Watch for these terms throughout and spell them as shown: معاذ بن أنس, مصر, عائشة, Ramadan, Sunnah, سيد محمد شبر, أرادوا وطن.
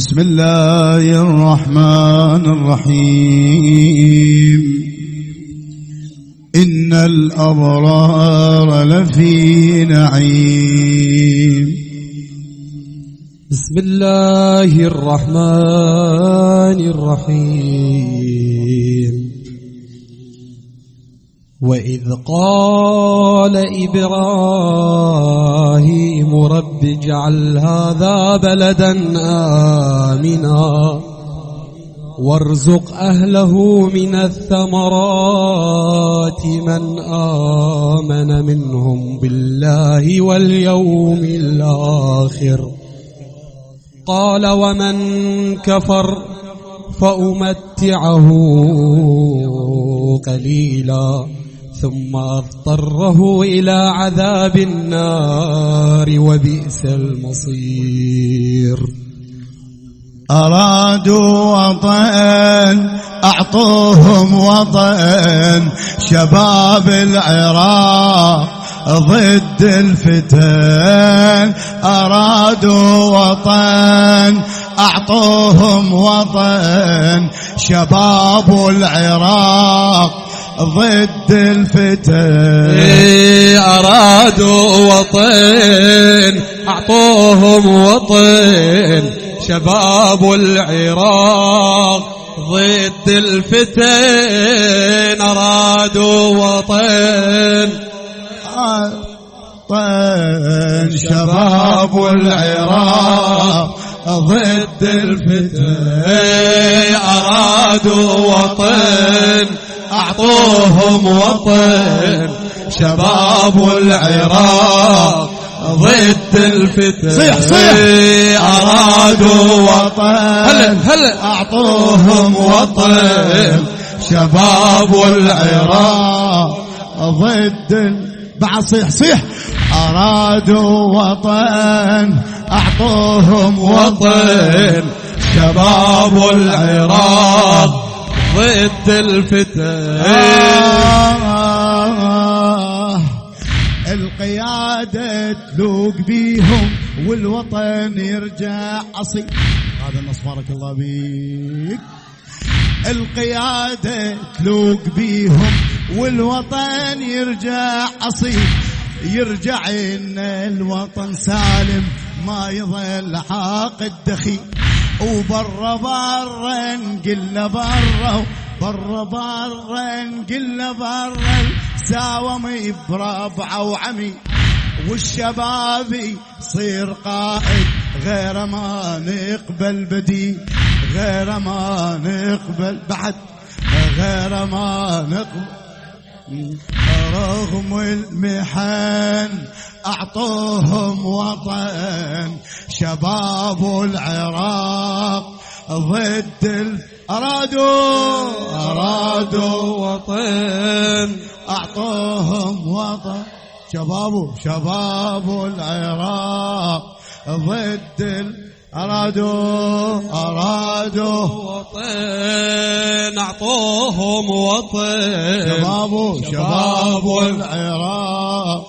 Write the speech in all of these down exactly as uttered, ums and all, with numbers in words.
بسم الله الرحمن الرحيم إن الأبرار لفي نعيم بسم الله الرحمن الرحيم وإذ قال إبراهيم رب اجعل هذا بلدا آمنا وارزق أهله من الثمرات من آمن منهم بالله واليوم الآخر قال ومن كفر فأمتعه قليلا ثم أضطره إلى عذاب النار وبئس المصير أرادوا وطن أعطوهم وطن شباب العراق ضد الفتن أرادوا وطن أعطوهم وطن شباب العراق ضد الفتن أرادوا وطن أعطوهم وطن شباب العراق ضد الفتن أرادوا وطن طن شباب العراق ضد الفتن أرادوا وطن أعطوهم وطن شباب العراق ضد الفتن صيح صيح أرادوا وطن هلا هلا أعطوهم وطن شباب العراق ضد بعد صيح صيح أرادوا وطن أعطوهم وطن شباب العراق ضد الفتن آه القيادة تلوق بيهم والوطن يرجع عصي هذا النص بارك الله بيك القيادة تلوق بيهم والوطن يرجع عصيب يرجع إن الوطن سالم ما يظل حاق الدخيل وبرا برا قلنا برا برا برا قلنا برا ساومي بربعه وعمي والشبابي صير قائد غير ما نقبل بدي غير ما نقبل بعد غير ما نقبل رغم المحن أعطوهم وطن شباب العراق ضد ال... أرادوا أرادوا وطن أعطوهم وطن شباب شباب العراق ضد ال... أرادوا أرادوا وطن أعطوهم وطن شباب شباب العراق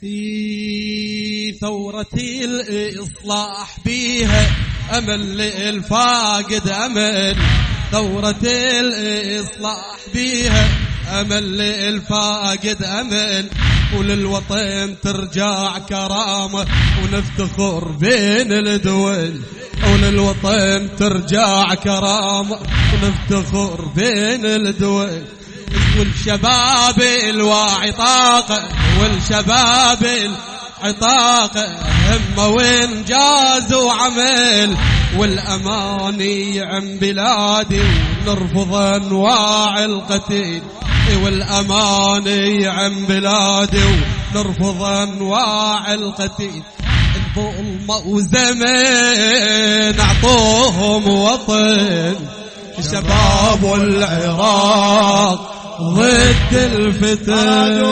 في ثورة الإصلاح بيها أمل للفاقد أمل ثورة الإصلاح بيها أمل للفاقد أمل وللوطن ترجع كرامة ونفتخر بين الدول وللوطن ترجع كرامة ونفتخر بين الدول والشباب الواعي طاقة والشباب الواعي طاقة همة وإنجاز وعمل والأماني عن بلادي ونرفض أنواع القتيل والأماني عن بلادي ونرفض أنواع القتيل الظلمة وزمن أعطوهم وطن شباب العراق ضد الفتن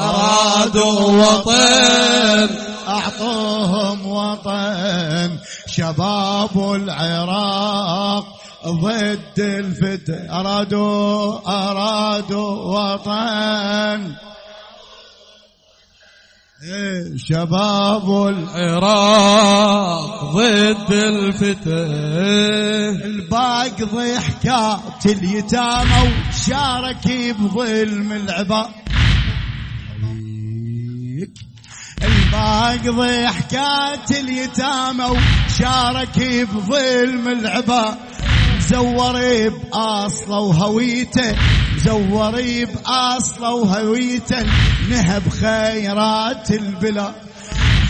أرادوا وطن أعطوهم وطن شباب العراق ضد الفتن أرادوا أرادوا وطن شباب العراق ضد الفتن، الباقض حكاة اليتامى وشارك بظلم العباد. الباقض حكاة اليتامى وشارك بظلم العباد، مزور بأصله وهويته، مزور بأصله وهويته، نهب خيرات البلاد.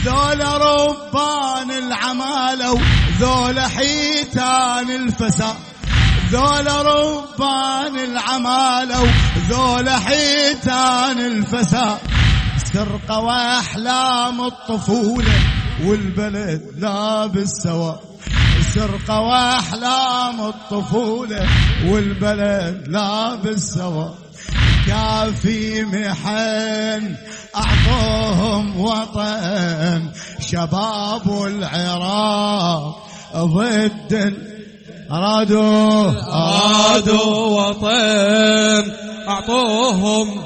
ذولا ربان العمالة وذولا حيتان الفساد، ذولا ربان العمالة وذولا حيتان الفساد، سرقة وأحلام الطفولة والبلد لا بالسواد، سرقة وأحلام الطفولة والبلد لا بالسواد. كافي محن أعطوهم وطن، شباب العراق ضد أرادوا أرادوا وطن، أعطوهم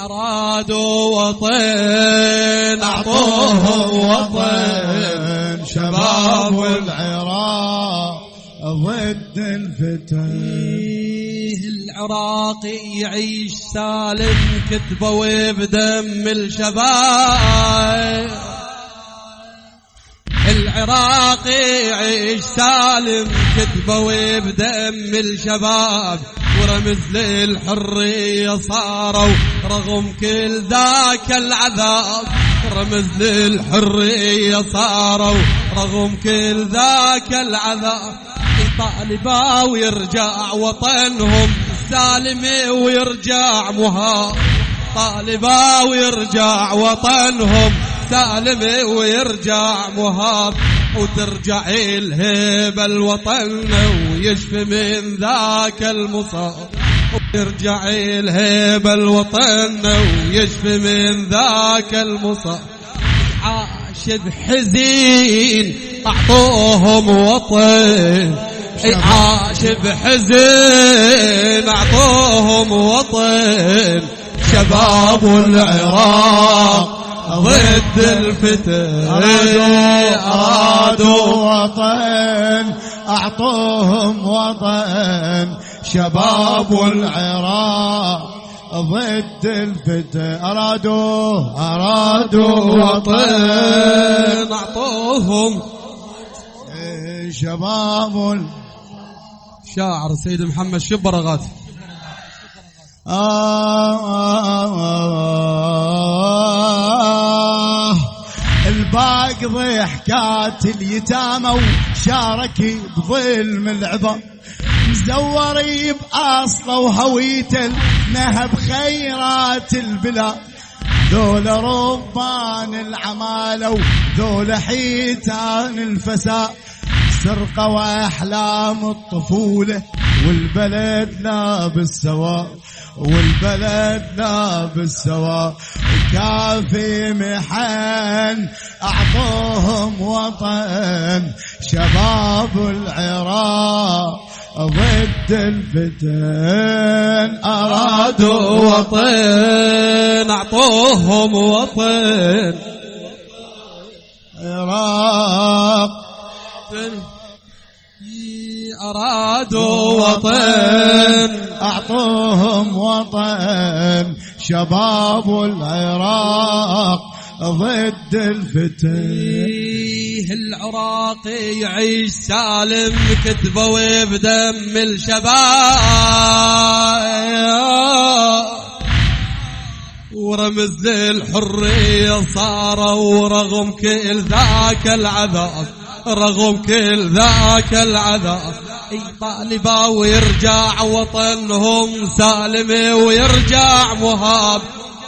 أرادوا وطن، أعطوهم وطن، شباب العراق ضد الفتن. العراقي يعيش سالم، كتبوا بدم الشباب. العراقي يعيش سالم، كتبوا بدم الشباب، ورمز للحرية صاروا رغم كل ذاك العذاب، رمز للحرية صاروا رغم كل ذاك العذاب. يطالبا ويرجع وطنهم سالم ويرجع مهاب، طالبا ويرجع وطنهم سالم ويرجع مهاب، وترجع الهيبة لوطننا ويشفي من ذاك المصاب، وترجع الهيبة لوطننا ويشفي من ذاك المصاب. عاش بحزين أعطوهم وطن، عاش بحزين أعطوهم وطن، شباب العراق ضد الفتن. أرادوا أرادوا وطن، أعطوهم وطن، شباب العراق ضد الفتن. أرادوا أرادوا وطن، أعطوهم شباب. شاعر سيد محمد شبر غاتي. الباقض حكاة اليتامى وشارك بظلم العباد، مزور بأصله وهويته، نهب خيرات البلاد. ذول ربان العمالة وذول حيتان الفساد، سرقة وأحلام الطفولة والبلد لا بالسواد، والبلد لا بالسواد. كافي محن أعطوهم وطن، شباب العراق ضد الفتن. أرادوا وطن، أعطوهم وطن، عراق. أرادوا وطن، أعطوهم وطن، شباب العراق ضد الفتن. العراقي يعيش سالم، كتبوا بدم الشباب، ورمز للحرية صاروا رغم كل ذاك العذاب، رغم كل ذاك العذاب. يطالبا ويرجع وطنهم سالم ويرجع مهاب،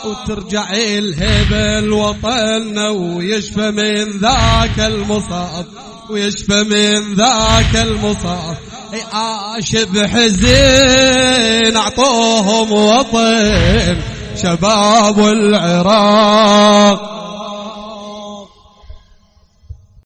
وترجع الهيبة لوطننا ويشفى من ذاك المصاب، ويشفى من ذاك المصاب. عاش بحزين أعطوهم وطن، شباب العراق